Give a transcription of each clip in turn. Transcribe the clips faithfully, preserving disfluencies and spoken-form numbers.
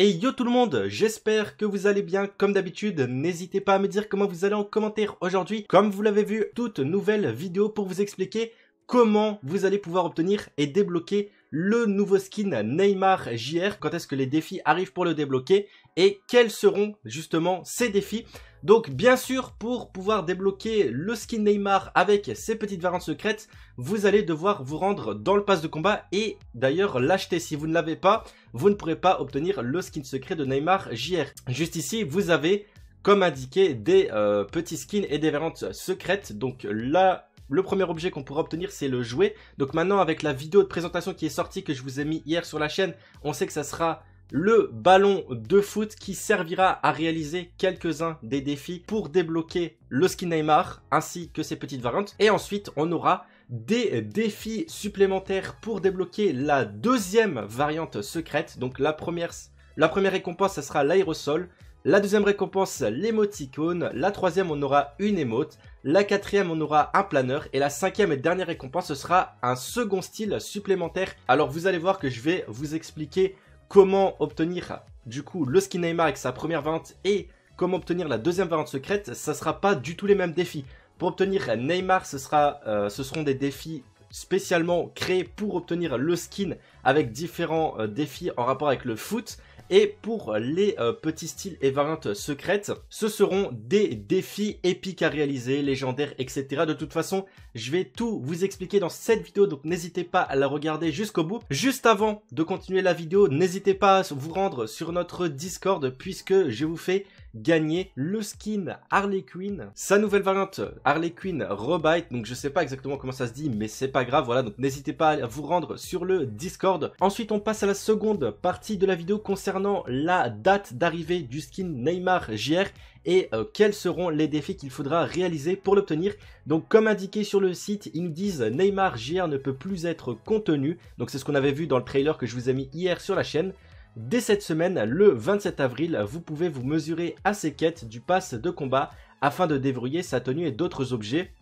Et yo tout le monde, j'espère que vous allez bien. Comme d'habitude, n'hésitez pas à me dire comment vous allez en commentaire aujourd'hui. Comme vous l'avez vu, toute nouvelle vidéo pour vous expliquer comment vous allez pouvoir obtenir et débloquer le nouveau skin Neymar J R, quand est-ce que les défis arrivent pour le débloquer et quels seront justement ces défis. Donc bien sûr, pour pouvoir débloquer le skin Neymar avec ses petites variantes secrètes, vous allez devoir vous rendre dans le pass de combat et d'ailleurs l'acheter. Si vous ne l'avez pas, vous ne pourrez pas obtenir le skin secret de Neymar J R. Juste ici, vous avez comme indiqué des euh, petits skins et des variantes secrètes. Donc là, le premier objet qu'on pourra obtenir, c'est le jouet. Donc maintenant, avec la vidéo de présentation qui est sortie, que je vous ai mis hier sur la chaîne, on sait que ça sera le ballon de foot qui servira à réaliser quelques-uns des défis pour débloquer le skin Neymar ainsi que ses petites variantes. Et ensuite, on aura des défis supplémentaires pour débloquer la deuxième variante secrète. Donc la première, la première récompense, ça sera l'aérosol. La deuxième récompense, l'émoticône. La troisième, on aura une émote. La quatrième, on aura un planeur. Et la cinquième et dernière récompense, ce sera un second style supplémentaire. Alors, vous allez voir que je vais vous expliquer comment obtenir du coup le skin Neymar avec sa première variante et comment obtenir la deuxième variante secrète. Ça ne sera pas du tout les mêmes défis. Pour obtenir Neymar, ce sera, euh, ce seront des défis spécialement créés pour obtenir le skin avec différents euh, défis en rapport avec le foot. Et pour les euh, petits styles et variantes secrètes, ce seront des défis épiques à réaliser, légendaires, et cetera. De toute façon, je vais tout vous expliquer dans cette vidéo, donc n'hésitez pas à la regarder jusqu'au bout. Juste avant de continuer la vidéo, n'hésitez pas à vous rendre sur notre Discord, puisque je vous fais gagner le skin Harley Quinn, sa nouvelle variante Harley Quinn Rebite. Donc je sais pas exactement comment ça se dit, mais c'est pas grave, voilà. Donc n'hésitez pas à vous rendre sur le Discord. Ensuite, on passe à la seconde partie de la vidéo concernant la date d'arrivée du skin Neymar J R et euh, quels seront les défis qu'il faudra réaliser pour l'obtenir. Donc comme indiqué sur le site, ils nous disent Neymar J R ne peut plus être contenu. Donc c'est ce qu'on avait vu dans le trailer que je vous ai mis hier sur la chaîne. Dès cette semaine, le vingt-sept avril, vous pouvez vous mesurer à ses quêtes du pass de combat afin de déverrouiller sa tenue et d'autres objets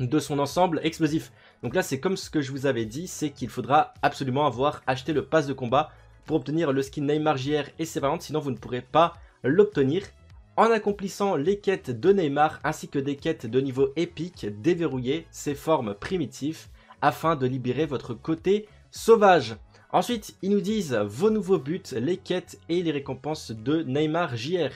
de son ensemble explosif. Donc là, c'est comme ce que je vous avais dit, c'est qu'il faudra absolument avoir acheté le pass de combat pour obtenir le skin Neymar J R et ses variantes, sinon vous ne pourrez pas l'obtenir. En accomplissant les quêtes de Neymar ainsi que des quêtes de niveau épique, déverrouillez ses formes primitives afin de libérer votre côté sauvage. Ensuite, ils nous disent vos nouveaux buts, les quêtes et les récompenses de Neymar J R.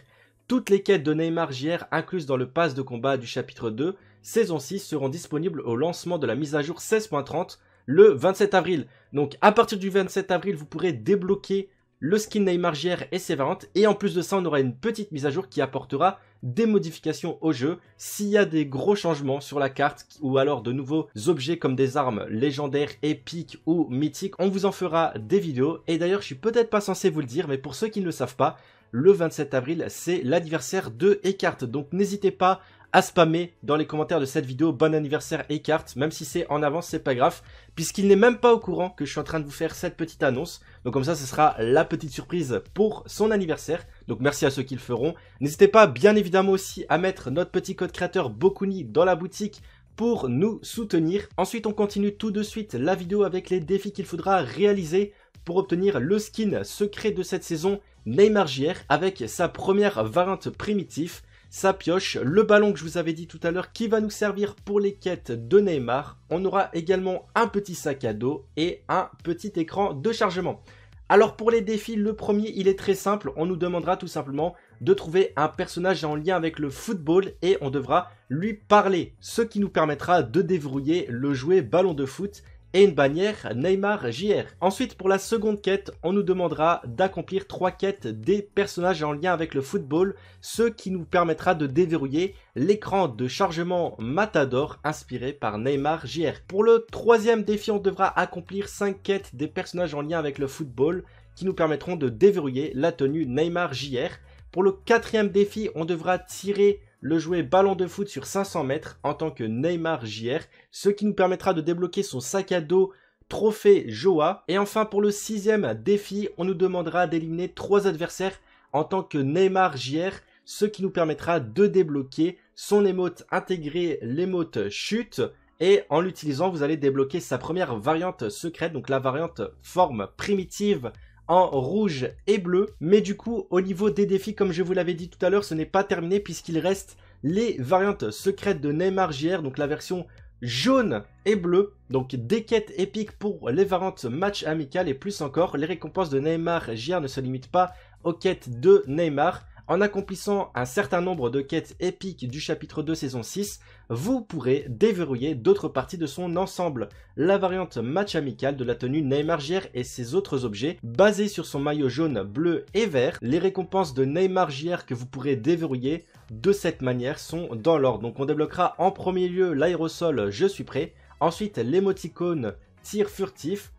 Toutes les quêtes de Neymar J R incluses dans le pass de combat du chapitre deux, saison six, seront disponibles au lancement de la mise à jour seize point trente le vingt-sept avril. Donc à partir du vingt-sept avril, vous pourrez débloquer le skin Neymar J R et ses variantes. Et en plus de ça, on aura une petite mise à jour qui apportera des modifications au jeu. S'il y a des gros changements sur la carte ou alors de nouveaux objets comme des armes légendaires, épiques ou mythiques, on vous en fera des vidéos. Et d'ailleurs, je suis peut-être pas censé vous le dire, mais pour ceux qui ne le savent pas, le vingt-sept avril, c'est l'anniversaire de Ecart. Donc n'hésitez pas à spammer dans les commentaires de cette vidéo bon anniversaire Ecart, même si c'est en avance, c'est pas grave, puisqu'il n'est même pas au courant que je suis en train de vous faire cette petite annonce. Donc comme ça, ce sera la petite surprise pour son anniversaire. Donc merci à ceux qui le feront. N'hésitez pas bien évidemment aussi à mettre notre petit code créateur Bokuni dans la boutique pour nous soutenir. Ensuite, on continue tout de suite la vidéo avec les défis qu'il faudra réaliser pour obtenir le skin secret de cette saison Neymar J R avec sa première variante primitive, sa pioche, le ballon que je vous avais dit tout à l'heure qui va nous servir pour les quêtes de Neymar. On aura également un petit sac à dos et un petit écran de chargement. Alors pour les défis, le premier, il est très simple. On nous demandera tout simplement de trouver un personnage en lien avec le football et on devra lui parler, ce qui nous permettra de déverrouiller le jouet ballon de foot et une bannière Neymar J R. Ensuite, pour la seconde quête, on nous demandera d'accomplir trois quêtes des personnages en lien avec le football, ce qui nous permettra de déverrouiller l'écran de chargement Matador inspiré par Neymar J R. Pour le troisième défi, on devra accomplir cinq quêtes des personnages en lien avec le football qui nous permettront de déverrouiller la tenue Neymar J R. Pour le quatrième défi, on devra tirer le jouet ballon de foot sur cinq cents mètres en tant que Neymar J R, ce qui nous permettra de débloquer son sac à dos trophée Joa. Et enfin, pour le sixième défi, on nous demandera d'éliminer trois adversaires en tant que Neymar J R, ce qui nous permettra de débloquer son émote intégrée, l'émote chute. Et en l'utilisant, vous allez débloquer sa première variante secrète, donc la variante forme primitive en rouge et bleu. Mais du coup, au niveau des défis, comme je vous l'avais dit tout à l'heure, ce n'est pas terminé puisqu'il reste les variantes secrètes de Neymar J R, donc la version jaune et bleu, donc des quêtes épiques pour les variantes match amical et plus encore. Les récompenses de Neymar J R ne se limitent pas aux quêtes de Neymar. En accomplissant un certain nombre de quêtes épiques du chapitre deux saison six, vous pourrez déverrouiller d'autres parties de son ensemble. La variante match amical de la tenue Neymar J R et ses autres objets, basés sur son maillot jaune, bleu et vert. Les récompenses de Neymar J R que vous pourrez déverrouiller de cette manière sont dans l'ordre. Donc on débloquera en premier lieu l'aérosol je suis prêt, ensuite l'émoticône tir furtif,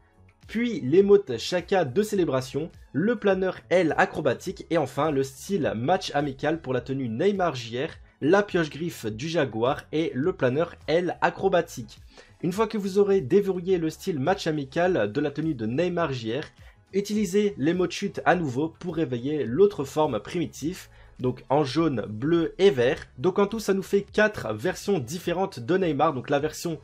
puis l'émote Shaka de célébration, le planeur L acrobatique et enfin le style match amical pour la tenue Neymar J R, la pioche griffe du jaguar et le planeur L acrobatique. Une fois que vous aurez déverrouillé le style match amical de la tenue de Neymar J R, utilisez l'émote chute à nouveau pour réveiller l'autre forme primitive, donc en jaune, bleu et vert. Donc en tout ça nous fait quatre versions différentes de Neymar, donc la version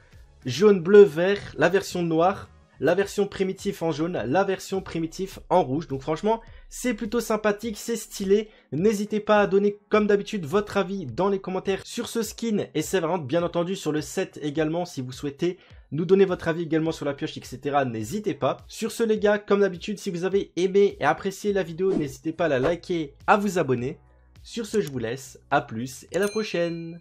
jaune, bleu, vert, la version noire, la version primitive en jaune, la version primitive en rouge. Donc franchement, c'est plutôt sympathique, c'est stylé. N'hésitez pas à donner, comme d'habitude, votre avis dans les commentaires sur ce skin et ses variantes, bien entendu, sur le set également, si vous souhaitez nous donner votre avis également sur la pioche, et cetera. N'hésitez pas. Sur ce, les gars, comme d'habitude, si vous avez aimé et apprécié la vidéo, n'hésitez pas à la liker, à vous abonner. Sur ce, je vous laisse. À plus et à la prochaine.